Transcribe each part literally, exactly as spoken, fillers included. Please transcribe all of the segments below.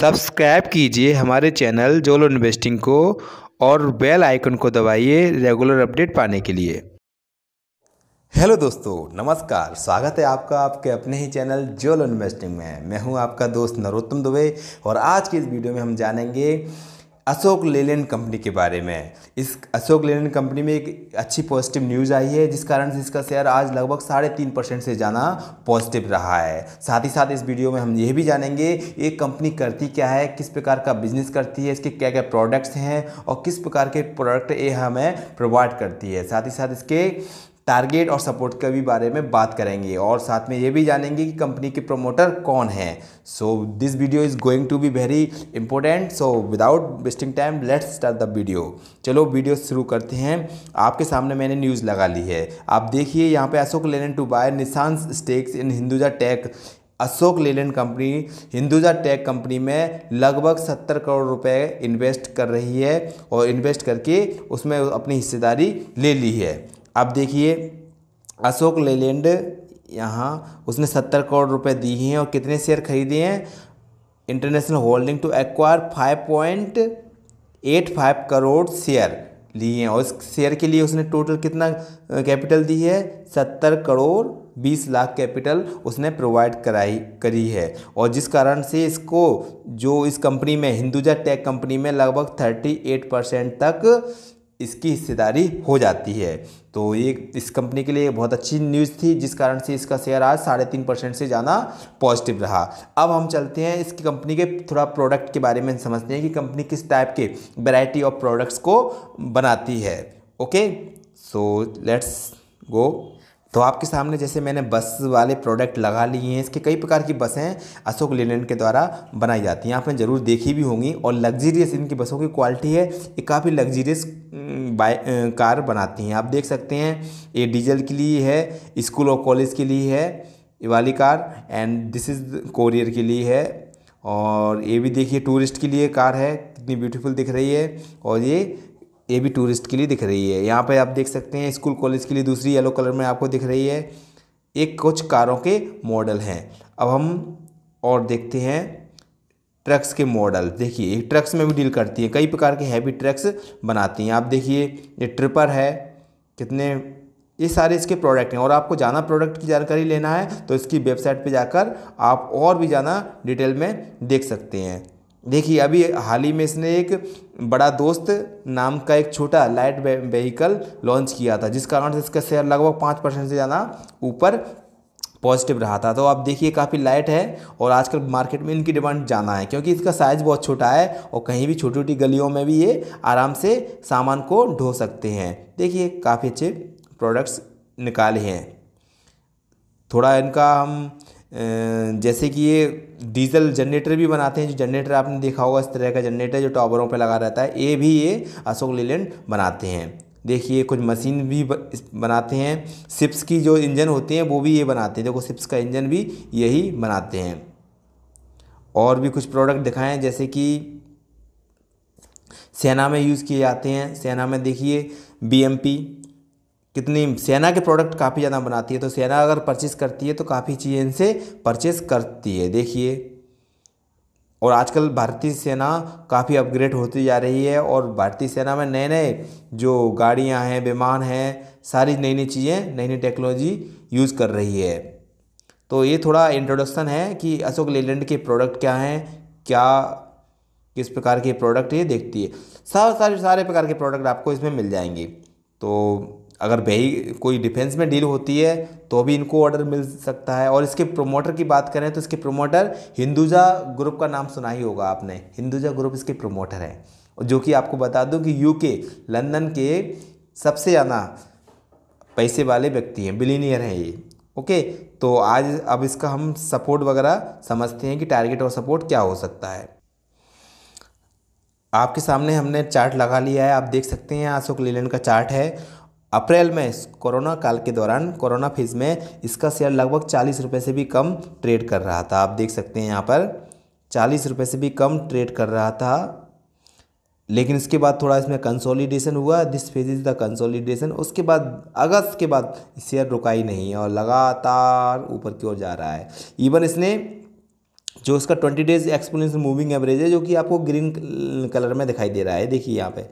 Subscribe कीजिए हमारे channel जोल इन्वेस्टिंग को और बेल आइकन को दबाइए रेगुलर अपडेट पाने के लिए। हेलो दोस्तों, नमस्कार। स्वागत है आपका आपके अपने ही चैनल जोल इन्वेस्टिंग में। मैं हूं आपका दोस्त नरोत्तम दुबे और आज की इस वीडियो में हम जानेंगे अशोक लेलैंड कंपनी के बारे में। इस अशोक लेलैंड कंपनी में एक अच्छी पॉजिटिव न्यूज़ आई है जिस कारण से इसका शेयर आज लगभग साढ़े तीन परसेंट से ज़्यादा पॉजिटिव रहा है। साथ ही साथ इस वीडियो में हम यह भी जानेंगे ये कंपनी करती क्या है, किस प्रकार का बिजनेस करती है, इसके क्या क्या प्रोडक्ट्स हैं और किस प्रकार के प्रोडक्ट ये हमें प्रोवाइड करती है। साथ ही साथ इसके टारगेट और सपोर्ट के भी बारे में बात करेंगे और साथ में ये भी जानेंगे कि कंपनी के प्रमोटर कौन हैं। So this video is going to be very important. So without wasting time let's start the video. चलो वीडियो शुरू करते हैं। आपके सामने मैंने न्यूज़ लगा ली है, आप देखिए यहाँ पे Ashok Leyland to buy Nissan's stakes in Hinduja take. Ashok Leyland company Hinduja take company में लगभग सत्तर करोड़ रुपए इन्वेस्ट कर रही है और इन्वेस्ट करके उसमें अपनी हिस्सेदारी ले ली है। आप देखिए अशोक लेलैंड यहाँ उसने सत्तर करोड़ रुपए दी हैं और कितने शेयर खरीदे हैं, international holding to acquire five point eight five crore share लिए हैं और इस शेयर के लिए उसने टोटल कितना कैपिटल दी है, सत्तर करोड़ बीस लाख कैपिटल उसने प्रोवाइड कराई करी है। और जिस कारण से इसको जो इस कंपनी में हिंदुजा टेक कंपनी में लगभग थर्टी एट परसेंट तक इसकी हिस्सेदारी हो जाती है। तो ये इस कंपनी के लिए बहुत अच्छी न्यूज़ थी जिस कारण से इसका शेयर आज साढ़े तीन परसेंट से ज़्यादा पॉजिटिव रहा। अब हम चलते हैं इसकी कंपनी के थोड़ा प्रोडक्ट के बारे में समझते हैं कि कंपनी किस टाइप के वैरायटी ऑफ प्रोडक्ट्स को बनाती है। Okay, so let's go. तो आपके सामने जैसे मैंने बस वाले प्रोडक्ट लगा लिए हैं, इसके कई प्रकार की बसें अशोक लेलैंड के द्वारा बनाई जाती हैं, आपने ज़रूर देखी भी होंगी। और लग्जरियस इनकी बसों की क्वालिटी है, ये काफ़ी लग्जरियस कार बनाती हैं। आप देख सकते हैं ये डीजल के लिए है, स्कूल और कॉलेज के लिए है ये वाली car, and this is courier के लिए है। और ये भी देखिए टूरिस्ट के लिए कार है, कितनी ब्यूटीफुल दिख रही है। और ये ये भी टूरिस्ट के लिए दिख रही है। यहाँ पे आप देख सकते हैं स्कूल कॉलेज के लिए दूसरी येलो कलर में आपको दिख रही है। एक कुछ कारों के मॉडल हैं। अब हम और देखते हैं ट्रक्स के मॉडल। देखिए एक ट्रक्स में भी डील करती है, कई प्रकार के हैवी ट्रक्स बनाती हैं। आप देखिए ये ट्रिपर है, कितने ये सारे इसके प्रोडक्ट हैं। और आपको ज़्यादा प्रोडक्ट की जानकारी लेना है तो इसकी वेबसाइट पर जाकर आप और भी ज़्यादा डिटेल में देख सकते हैं। देखिए अभी हाल ही में इसने एक बड़ा दोस्त नाम का एक छोटा लाइट व्हीकल लॉन्च किया था जिस कारण से इसका शेयर लगभग पाँच परसेंट से ज़्यादा ऊपर पॉजिटिव रहा था। तो आप देखिए काफ़ी लाइट है और आजकल मार्केट में इनकी डिमांड ज़्यादा है क्योंकि इसका साइज़ बहुत छोटा है और कहीं भी छोटी छोटी गलियों में भी ये आराम से सामान को ढो सकते हैं। देखिए काफ़ी अच्छे प्रोडक्ट्स निकाले हैं। थोड़ा इनका हम जैसे कि ये डीजल जनरेटर भी बनाते हैं, जो जनरेटर आपने देखा होगा इस तरह का जनरेटर जो टावरों पे लगा रहता है, ये भी ये अशोक लेलैंड बनाते हैं। देखिए कुछ मशीन भी बनाते हैं, शिप्स की जो इंजन होते हैं वो भी ये बनाते हैं। देखो शिप्स का इंजन भी यही बनाते हैं। और भी कुछ प्रोडक्ट दिखाएँ जैसे कि सेना में यूज़ किए जाते हैं। सेना में देखिए बी एम पी कितनी सेना के प्रोडक्ट काफ़ी ज़्यादा बनाती है, तो सेना अगर परचेस करती है तो काफ़ी चीज़ें इनसे परचेस करती है। देखिए और आजकल भारतीय सेना काफ़ी अपग्रेड होती जा रही है और भारतीय सेना में नए नए जो गाड़ियां हैं, विमान हैं, सारी नई नई चीज़ें नई नई टेक्नोलॉजी यूज़ कर रही है। तो ये थोड़ा इंट्रोडक्शन है कि अशोक लेलैंड के प्रोडक्ट क्या हैं, क्या किस प्रकार के प्रोडक्ट ये देखती है। सारे सारे सारे प्रकार के प्रोडक्ट आपको इसमें मिल जाएंगे। तो अगर वही कोई डिफेंस में डील होती है तो भी इनको ऑर्डर मिल सकता है। और इसके प्रोमोटर की बात करें तो इसके प्रोमोटर हिंदुजा ग्रुप का नाम सुना ही होगा आपने, हिंदुजा ग्रुप इसके प्रोमोटर हैं जो कि आपको बता दूं कि यूके लंदन के सबसे ज़्यादा पैसे वाले व्यक्ति हैं, बिलीनियर हैं ये। ओके, तो आज अब इसका हम सपोर्ट वगैरह समझते हैं कि टारगेट और सपोर्ट क्या हो सकता है। आपके सामने हमने चार्ट लगा लिया है, आप देख सकते हैं अशोक लेलैंड का चार्ट है। अप्रैल में कोरोना काल के दौरान कोरोना फेज में इसका शेयर लगभग चालीस रुपये से भी कम ट्रेड कर रहा था। आप देख सकते हैं यहाँ पर चालीस रुपये से भी कम ट्रेड कर रहा था, लेकिन इसके बाद थोड़ा इसमें कंसोलिडेशन हुआ। This phase is the consolidation. उसके बाद अगस्त के बाद शेयर रुका ही नहीं और लगातार ऊपर की ओर जा रहा है। इवन इसने जो इसका twenty days exponential moving average है, जो कि आपको ग्रीन कलर में दिखाई दे रहा है। देखिए यहाँ पे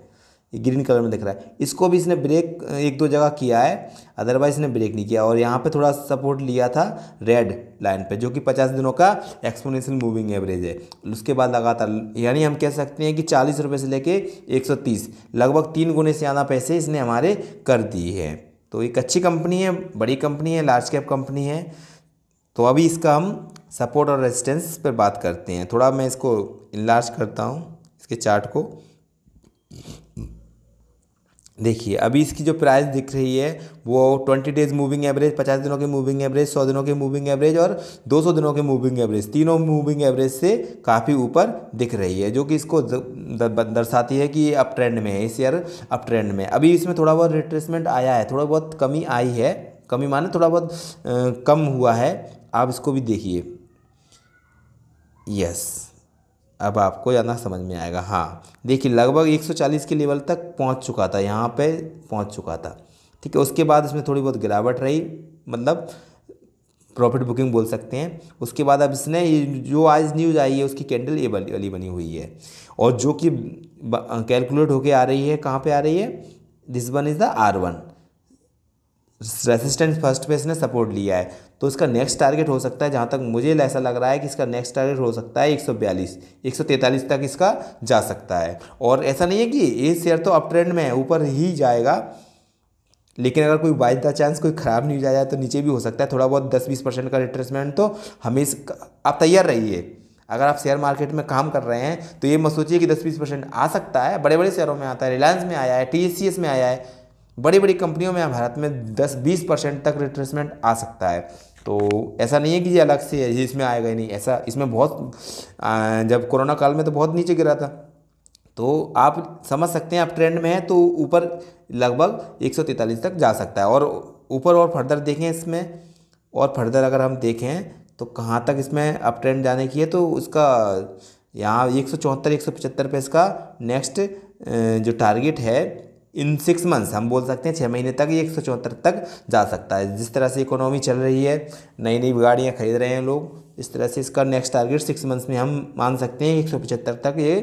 ये ग्रीन कलर में दिख रहा है, इसको भी इसने ब्रेक एक दो जगह किया है, अदरवाइज इसने ब्रेक नहीं किया। और यहाँ पे थोड़ा सपोर्ट लिया था रेड लाइन पे, जो कि पचास दिनों का एक्सपोनेंशियल मूविंग एवरेज है। उसके बाद लगातार, यानी हम कह सकते हैं कि चालीस रुपये से लेके एक सौ तीस, लगभग तीन गुने से ज़्यादा पैसे इसने हमारे कर दिए हैं। तो एक अच्छी कंपनी है, बड़ी कंपनी है, लार्ज कैप कंपनी है। तो अभी इसका हम सपोर्ट और रेजिस्टेंस पर बात करते हैं। थोड़ा मैं इसको इनलार्ज करता हूँ इसके चार्ट को। देखिए अभी इसकी जो प्राइस दिख रही है वो ट्वेंटी डेज मूविंग एवरेज, पचास दिनों के मूविंग एवरेज, सौ दिनों के मूविंग एवरेज और दो सौ दिनों के मूविंग एवरेज, तीनों मूविंग एवरेज से काफ़ी ऊपर दिख रही है, जो कि इसको दर्शाती है कि अप ट्रेंड में है, इस शेयर अप ट्रेंड में। अभी इसमें थोड़ा बहुत रिट्रेसमेंट आया है, थोड़ा बहुत कमी आई है, कमी माने थोड़ा बहुत कम हुआ है। आप इसको भी देखिए, यस अब आपको ज़्यादा समझ में आएगा। हाँ देखिए लगभग एक सौ चालीस के लेवल तक पहुंच चुका था, यहाँ पे पहुंच चुका था, ठीक है। उसके बाद इसमें थोड़ी बहुत गिरावट रही, मतलब प्रॉफिट बुकिंग बोल सकते हैं। उसके बाद अब इसने जो आज न्यूज़ आई है उसकी कैंडल ये वाली बनी हुई है, और जो कि कैलकुलेट होके आ रही है, कहाँ पर आ रही है, this one is the R one resistance first पे इसने सपोर्ट लिया है। तो इसका नेक्स्ट टारगेट हो सकता है, जहाँ तक मुझे ऐसा लग रहा है कि इसका नेक्स्ट टारगेट हो सकता है एक सौ बयालीस, एक सौ तैंतालीस तक इसका जा सकता है। और ऐसा नहीं है कि ये शेयर तो अप ट्रेंड में है, ऊपर ही जाएगा, लेकिन अगर कोई बाई द चांस कोई ख़राब न्यूज आ जाए तो नीचे भी हो सकता है, थोड़ा बहुत दस बीस परसेंट का रिट्रेसमेंट। तो हमें इस, आप तैयार रहिए, अगर आप शेयर मार्केट में काम कर रहे हैं तो ये मत सोचिए कि दस बीस परसेंट आ सकता है। बड़े बड़े शेयरों में आता है, रिलायंस में आया है, टी सी एस में आया है, बड़ी बड़ी कंपनियों में भारत में दस बीस परसेंट तक रिट्रेसमेंट आ सकता है। तो ऐसा नहीं है कि ये अलग से है, इसमें आएगा ही नहीं, ऐसा इसमें बहुत आ, जब कोरोना काल में तो बहुत नीचे गिरा था। तो आप समझ सकते हैं आप ट्रेंड में है तो ऊपर लगभग एक सौ तैंतालीस तक जा सकता है। और ऊपर और फर्दर देखें इसमें, और फर्दर अगर हम देखें तो कहाँ तक इसमें अप ट्रेंड जाने की है, तो उसका यहाँ एक सौ चौहत्तर एक सौ पचहत्तर पे इसका नेक्स्ट जो टारगेट है, इन सिक्स मंथ्स हम बोल सकते हैं छः महीने तक एक सौ चौहत्तर तक जा सकता है। जिस तरह से इकोनॉमी चल रही है, नई नई गाड़ियाँ खरीद रहे हैं लोग, इस तरह से इसका नेक्स्ट टारगेट सिक्स मंथ्स में हम मान सकते हैं एक सौ पचहत्तर तक ये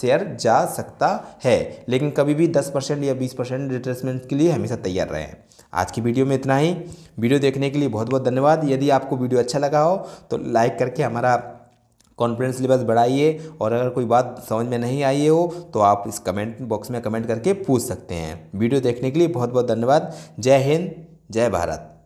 शेयर जा सकता है। लेकिन कभी भी दस परसेंट या बीस परसेंट रिट्रेसमेंट के लिए हमेशा तैयार रहें। आज की वीडियो में इतना ही। वीडियो देखने के लिए बहुत बहुत धन्यवाद। यदि आपको वीडियो अच्छा लगा हो तो लाइक करके हमारा कॉन्फिडेंस लेवल बढ़ाइए, और अगर कोई बात समझ में नहीं आई हो तो आप इस कमेंट बॉक्स में कमेंट करके पूछ सकते हैं। वीडियो देखने के लिए बहुत बहुत धन्यवाद। जय हिंद, जय भारत।